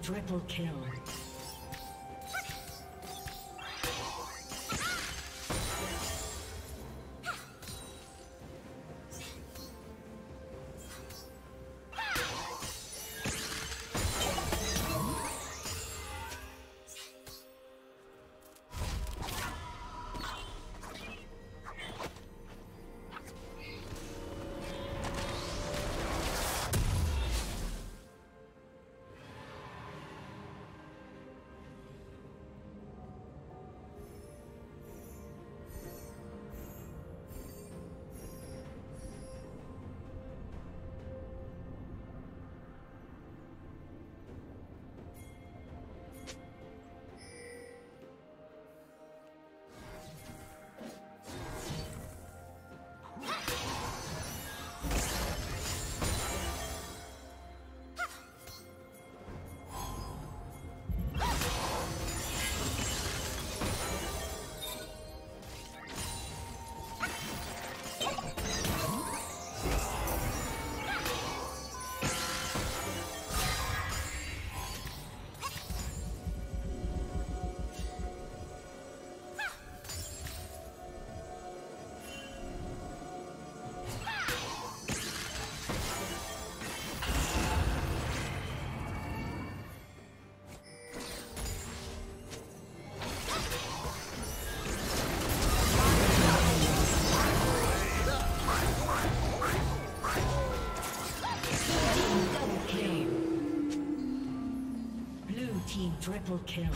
Triple kill. Triple kill.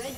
Red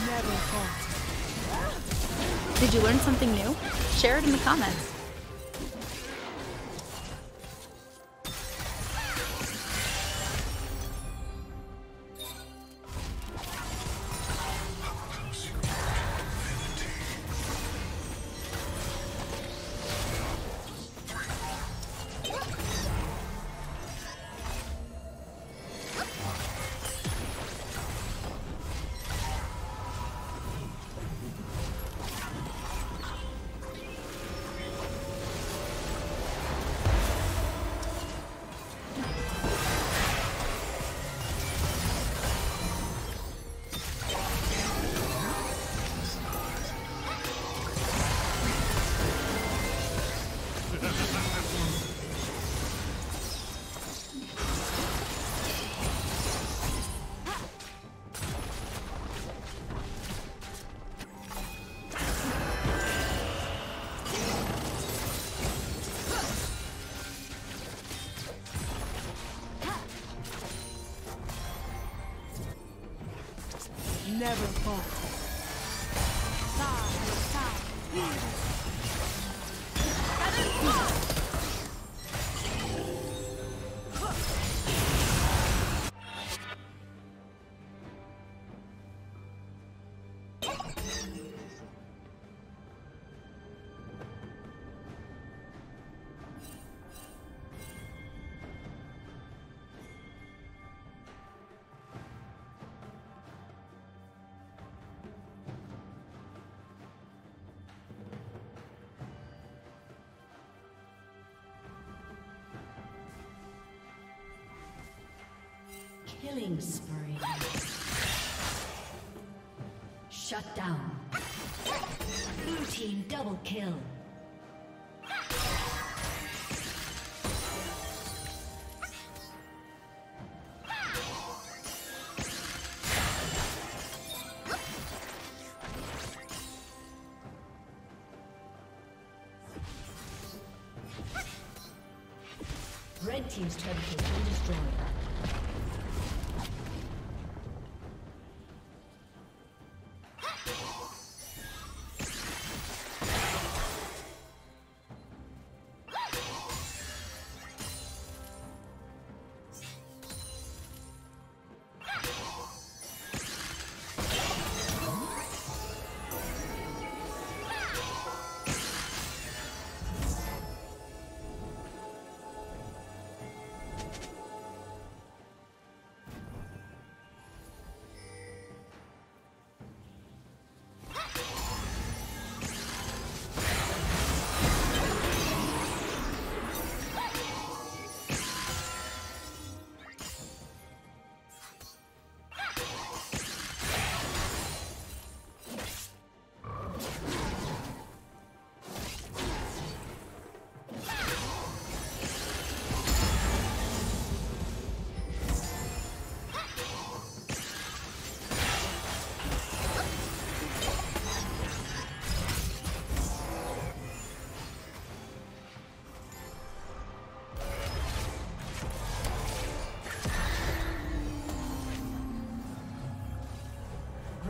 Never fought. Did you learn something new? Share it in the comments. Never fall. Killing spree. Shut down. Blue team double kill. Red team's turret has been destroyed.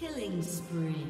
Killing spree.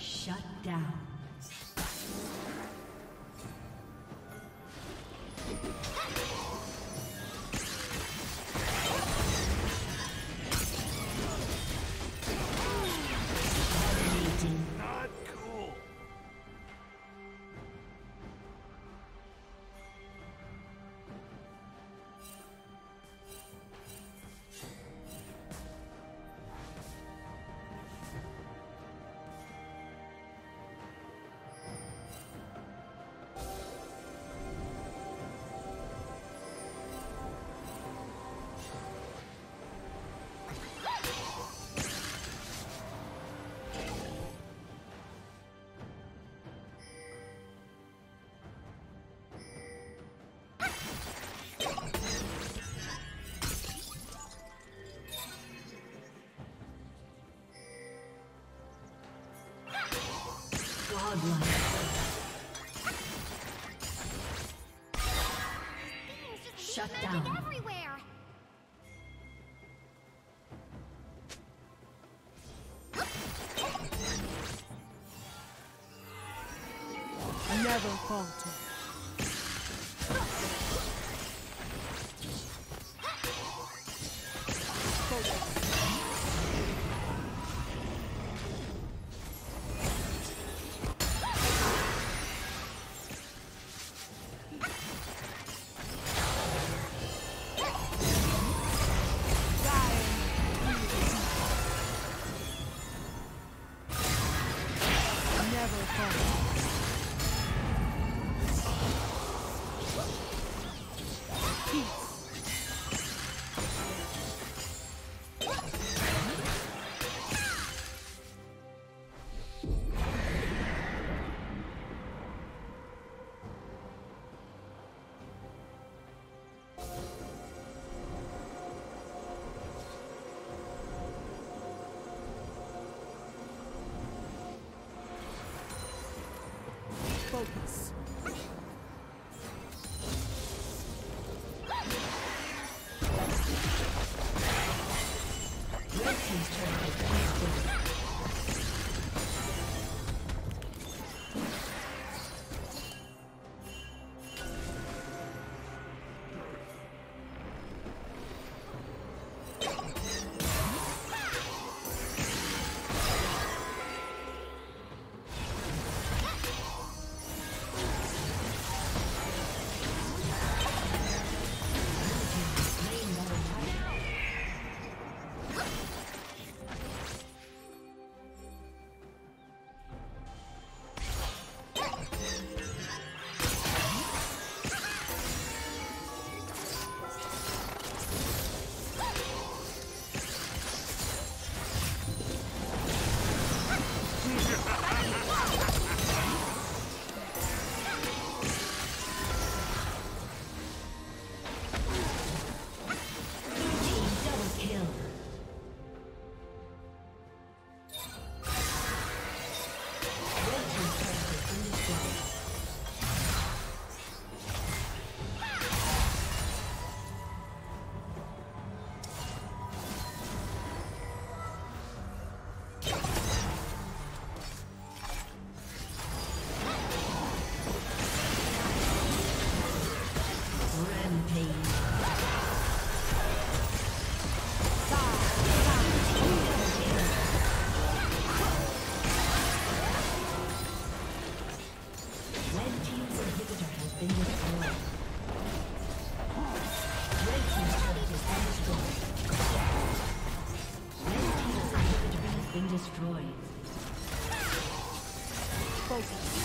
Shut down. Not cool. Shut down. Never falter. Focus. destroyed. Focus.